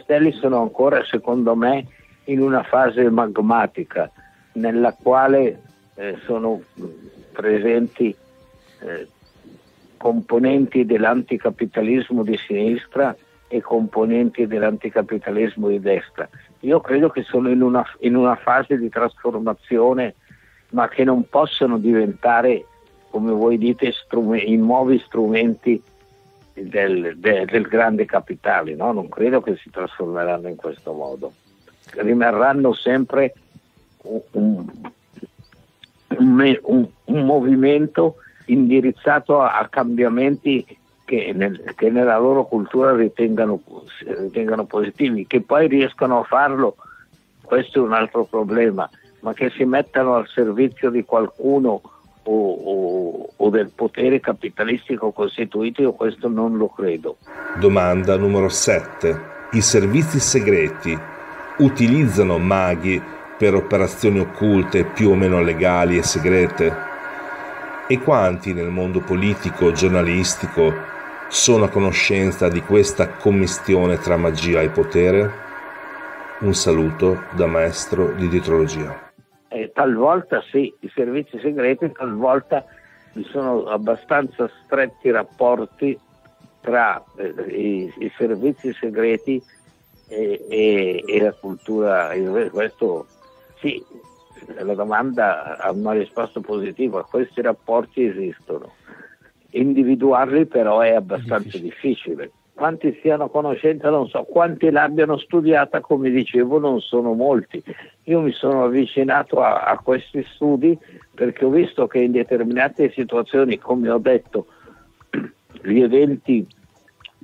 Stelle sono ancora, secondo me, in una fase magmatica nella quale sono presenti componenti dell'anticapitalismo di sinistra e componenti dell'anticapitalismo di destra. Io credo che sono in una fase di trasformazione, ma che non possono diventare, come voi dite, i nuovi strumenti del grande capitale, no? Non credo che si trasformeranno in questo modo. Rimarranno sempre un movimento indirizzato a cambiamenti che nella loro cultura ritengano positivi. Che poi riescano a farlo, questo è un altro problema, ma che si mettano al servizio di qualcuno o del potere capitalistico costituito, io questo non lo credo. Domanda numero 7. I servizi segreti utilizzano maghi per operazioni occulte più o meno legali e segrete? E quanti nel mondo politico, giornalistico, sono a conoscenza di questa commistione tra magia e potere? Un saluto da Maestro di Dietrologia. Talvolta sì, i servizi segreti, talvolta ci sono abbastanza stretti rapporti tra i servizi segreti e la cultura. Questo sì. La domanda ha una risposta positiva. Questi rapporti esistono, individuarli però è abbastanza difficile. Quanti siano a conoscenza non so, quanti l'abbiano studiata, come dicevo, non sono molti. Io mi sono avvicinato a questi studi perché ho visto che in determinate situazioni, come ho detto, gli eventi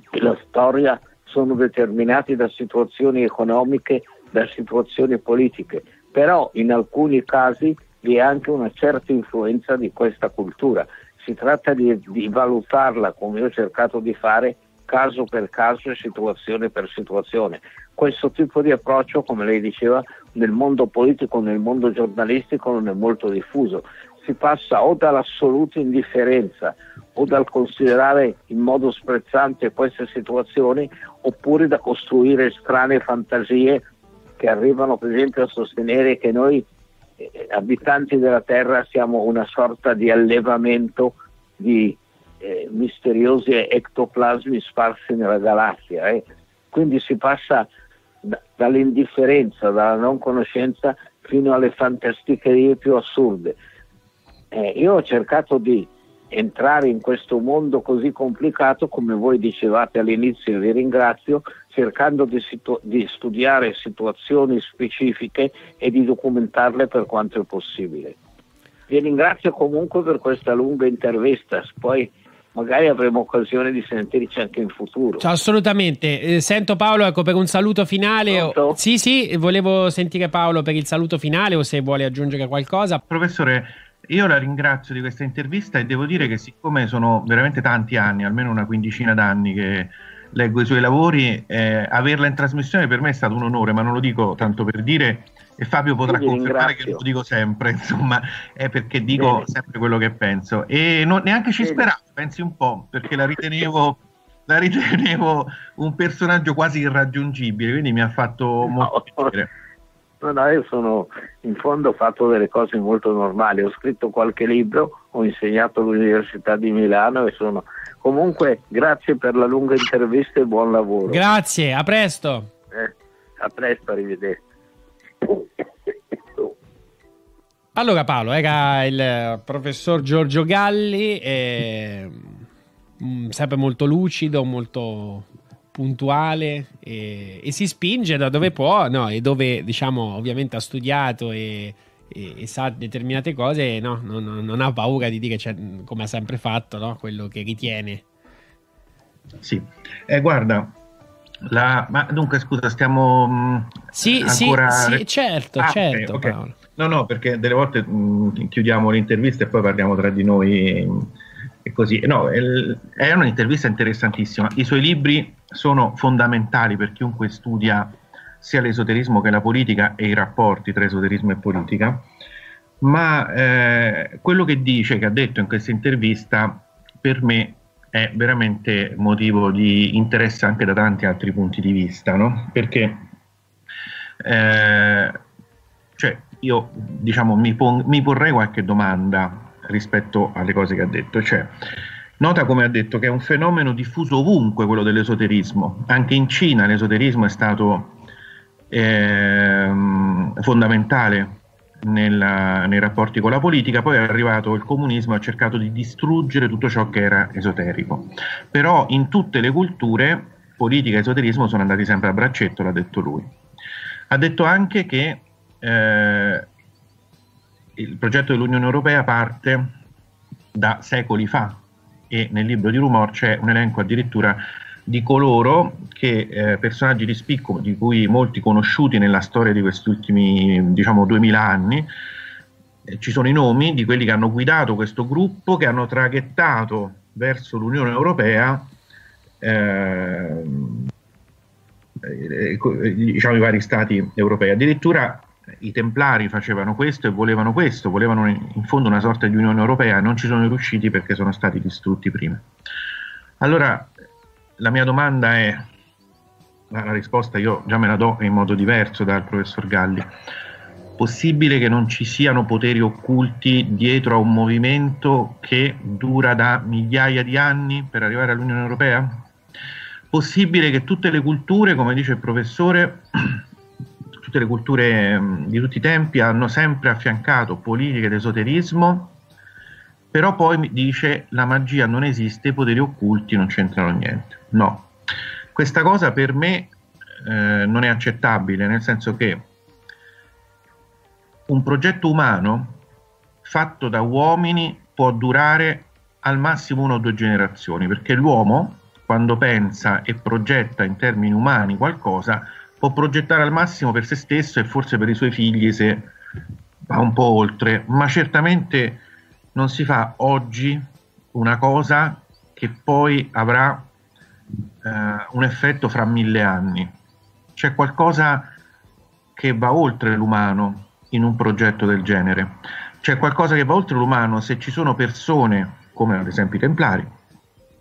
e la storia sono determinati da situazioni economiche, da situazioni politiche. Però in alcuni casi vi è anche una certa influenza di questa cultura. Si tratta di valutarla, come ho cercato di fare, caso per caso e situazione per situazione. Questo tipo di approccio, come lei diceva, nel mondo politico, nel mondo giornalistico non è molto diffuso. Si passa o dall'assoluta indifferenza o dal considerare in modo sprezzante queste situazioni, oppure da costruire strane fantasie che arrivano per esempio a sostenere che noi abitanti della Terra siamo una sorta di allevamento di misteriosi ectoplasmi sparsi nella galassia. Quindi si passa dall'indifferenza, dalla non conoscenza fino alle fantasticherie più assurde. Io ho cercato di entrare in questo mondo così complicato, come voi dicevate all'inizio, vi ringrazio, cercando di studiare situazioni specifiche e di documentarle per quanto è possibile. Vi ringrazio comunque per questa lunga intervista, poi magari avremo occasione di sentirci anche in futuro. Ciao, assolutamente. Sento Paolo, ecco, per un saluto finale. Pronto? Sì, sì, volevo sentire Paolo per il saluto finale o se vuole aggiungere qualcosa. Professore, io la ringrazio di questa intervista e devo dire che, siccome sono veramente tanti anni, almeno una quindicina d'anni che leggo i suoi lavori, averla in trasmissione per me è stato un onore, ma non lo dico tanto per dire, e Fabio potrà confermare che lo dico sempre, insomma, è perché dico sempre quello che penso e non, neanche ci speravo, pensi un po', perché la ritenevo un personaggio quasi irraggiungibile, quindi mi ha fatto molto piacere. No, io sono, in fondo ho fatto delle cose molto normali, ho scritto qualche libro, ho insegnato all'Università di Milano e sono... Comunque grazie per la lunga intervista e buon lavoro. Grazie, a presto. A presto, arrivederci. Allora Paolo, era il professor Giorgio Galli, sempre molto lucido, molto puntuale e si spinge da dove può, no, e dove, diciamo, ovviamente ha studiato e sa determinate cose, no, non ha paura di dire, cioè, come ha sempre fatto, no, quello che ritiene. Sì, guarda, ma dunque scusa, stiamo sì, certo, certo, okay. Paolo. No, perché delle volte chiudiamo l'intervista e poi parliamo tra di noi e così. No, è un'intervista interessantissima. I suoi libri sono fondamentali per chiunque studia sia l'esoterismo che la politica e i rapporti tra esoterismo e politica, ma quello che ha detto in questa intervista, per me è veramente motivo di interesse anche da tanti altri punti di vista, no? Perché io, diciamo, mi porrei qualche domanda rispetto alle cose che ha detto, cioè Nota, come ha detto, che è un fenomeno diffuso ovunque, quello dell'esoterismo. Anche in Cina l'esoterismo è stato fondamentale nei rapporti con la politica. Poi è arrivato il comunismo e ha cercato di distruggere tutto ciò che era esoterico. Però in tutte le culture politica e esoterismo sono andati sempre a braccetto, l'ha detto lui. Ha detto anche che il progetto dell'Unione Europea parte da secoli fa, e nel libro di Rumor c'è un elenco addirittura di coloro che personaggi di spicco, di cui molti conosciuti nella storia di questi ultimi, diciamo, 2000 anni, ci sono i nomi di quelli che hanno guidato questo gruppo, che hanno traghettato verso l'Unione Europea diciamo i vari stati europei. Addirittura i templari facevano questo e volevano questo, volevano in fondo una sorta di Unione Europea, e non ci sono riusciti perché sono stati distrutti prima. Allora la mia domanda è, la risposta io già me la do in modo diverso dal professor Galli: possibile che non ci siano poteri occulti dietro a un movimento che dura da migliaia di anni per arrivare all'Unione Europea? Possibile che tutte le culture, come dice il professore, tutte le culture di tutti i tempi hanno sempre affiancato politica ed esoterismo? Però poi mi dice: la magia non esiste, i poteri occulti non c'entrano niente. No, questa cosa per me non è accettabile, nel senso che un progetto umano fatto da uomini può durare al massimo 1 o 2 generazioni, perché l'uomo, quando pensa e progetta in termini umani qualcosa, può progettare al massimo per se stesso e forse per i suoi figli se va un po' oltre, ma certamente non si fa oggi una cosa che poi avrà un effetto fra 1000 anni. C'è qualcosa che va oltre l'umano in un progetto del genere. C'è qualcosa che va oltre l'umano se ci sono persone, come ad esempio i Templari,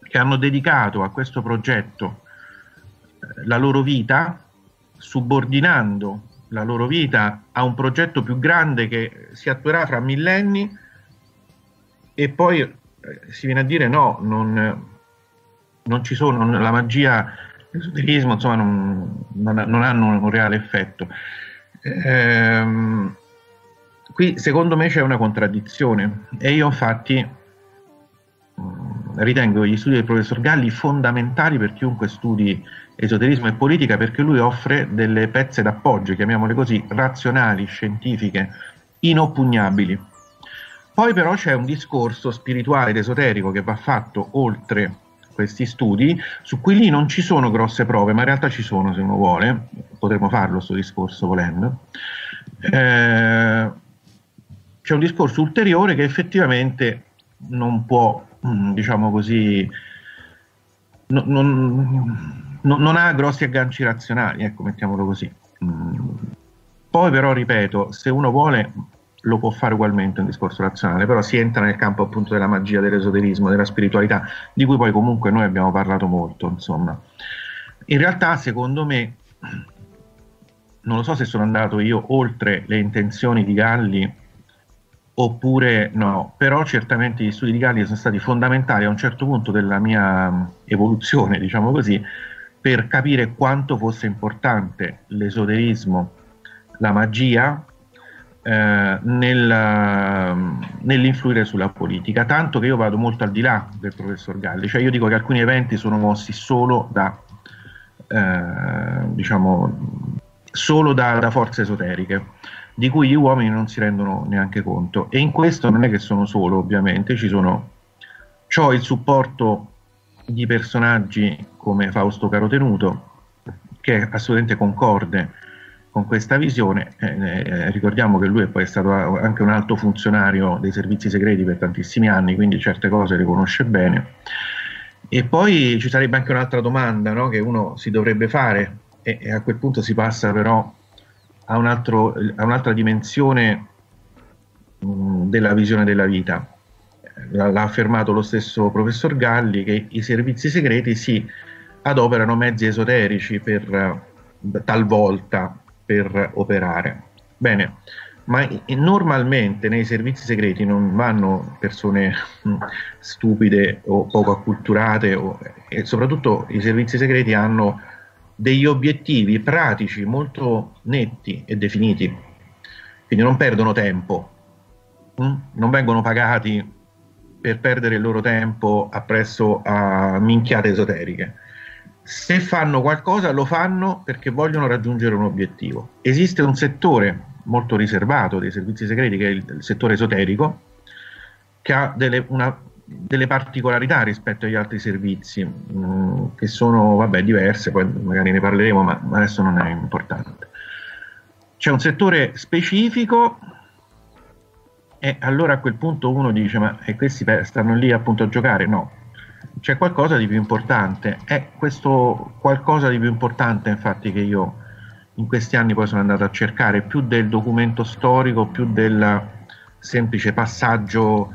che hanno dedicato a questo progetto la loro vita, subordinando la loro vita a un progetto più grande che si attuerà fra millenni. E poi si viene a dire no, non ci sono, la magia, l'esoterismo, insomma, non hanno un reale effetto. Qui secondo me c'è una contraddizione, e io infatti ritengo gli studi del professor Galli fondamentali per chiunque studi esoterismo e politica, perché lui offre delle pezze d'appoggio, chiamiamole così, razionali, scientifiche, inoppugnabili. Poi però c'è un discorso spirituale ed esoterico che va fatto oltre questi studi, su cui lì non ci sono grosse prove, ma in realtà ci sono, se uno vuole, potremmo farlo questo discorso volendo. C'è un discorso ulteriore che effettivamente non può, diciamo così, non ha grossi agganci razionali, ecco, mettiamolo così. Poi però, ripeto, se uno vuole lo può fare ugualmente un discorso razionale, però si entra nel campo appunto della magia, dell'esoterismo, della spiritualità, di cui poi comunque noi abbiamo parlato molto, insomma. In realtà, secondo me, non lo so se sono andato io oltre le intenzioni di Galli oppure no, però certamente gli studi di Galli sono stati fondamentali a un certo punto della mia evoluzione, diciamo così, per capire quanto fosse importante l'esoterismo, la magia, nell'influire sulla politica, tanto che io vado molto al di là del professor Galli, cioè io dico che alcuni eventi sono mossi solo da forze esoteriche di cui gli uomini non si rendono neanche conto, e in questo non è che sono solo, ovviamente c'ho il supporto di personaggi come Fausto Carotenuto, che è assolutamente concorde con questa visione. Ricordiamo che lui è poi stato anche un alto funzionario dei servizi segreti per tantissimi anni, quindi certe cose le conosce bene. E poi ci sarebbe anche un'altra domanda, no? Che uno si dovrebbe fare, e a quel punto si passa però a un'altra dimensione della visione della vita. L'ha affermato lo stesso professor Galli, che i servizi segreti si adoperano mezzi esoterici per talvolta per operare. Bene, ma normalmente nei servizi segreti non vanno persone stupide o poco acculturate, e soprattutto i servizi segreti hanno degli obiettivi pratici molto netti e definiti, quindi non perdono tempo, non vengono pagati per perdere il loro tempo appresso a minchiate esoteriche. Se fanno qualcosa lo fanno perché vogliono raggiungere un obiettivo. Esiste un settore molto riservato dei servizi segreti, che è il settore esoterico, che ha delle particolarità rispetto agli altri servizi, che sono, vabbè, diverse, poi magari ne parleremo, ma adesso non è importante. C'è un settore specifico e allora a quel punto uno dice: ma e questi stanno lì appunto a giocare? No, c'è qualcosa di più importante. È questo qualcosa di più importante, infatti, che io in questi anni poi sono andato a cercare, più del documento storico, più del semplice passaggio,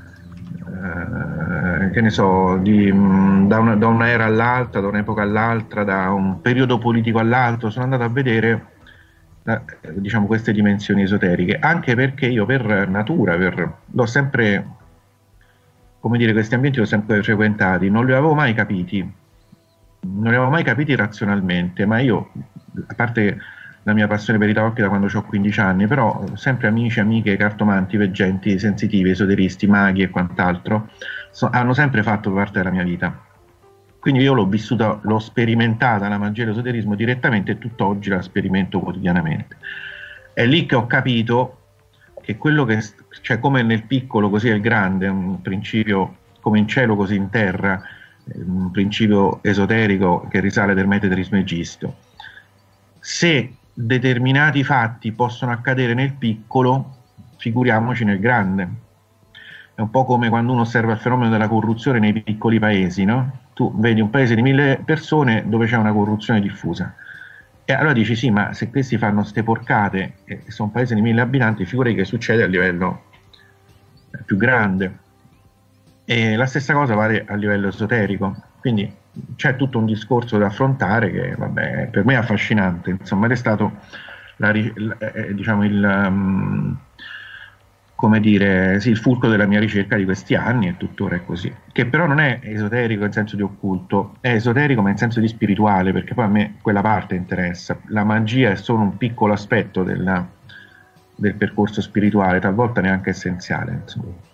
che ne so, da un'era all'altra, da un'epoca all'altra, da un periodo politico all'altro. Sono andato a vedere, diciamo, queste dimensioni esoteriche, anche perché io per natura, l'ho sempre, come dire, questi ambienti li ho sempre frequentati, non li avevo mai capiti, razionalmente, ma io, a parte la mia passione per i tarocchi da quando ho 15 anni, però sempre amici, amiche, cartomanti, veggenti, sensitivi, esoteristi, maghi e quant'altro, hanno sempre fatto parte della mia vita. Quindi io l'ho vissuta, l'ho sperimentata la magia e l'esoterismo direttamente, e tutt'oggi la sperimento quotidianamente. È lì che ho capito che quello che, cioè, come nel piccolo così è il grande, un principio come in cielo così in terra, un principio esoterico che risale del esoterismo egisto. Se determinati fatti possono accadere nel piccolo, figuriamoci nel grande. È un po' come quando uno osserva il fenomeno della corruzione nei piccoli paesi, no? Tu vedi un paese di 1000 persone dove c'è una corruzione diffusa, e allora dici: sì, ma se questi fanno ste porcate e sono un paese di 1000 abitanti, figurati che succede a livello più grande. E la stessa cosa vale a livello esoterico, quindi c'è tutto un discorso da affrontare che, vabbè, per me è affascinante, insomma, ed è stato il fulcro della mia ricerca di questi anni, e tuttora è così. Che però non è esoterico in senso di occulto, è esoterico ma in senso di spirituale, perché poi a me quella parte interessa. La magia è solo un piccolo aspetto del percorso spirituale, talvolta neanche essenziale, insomma.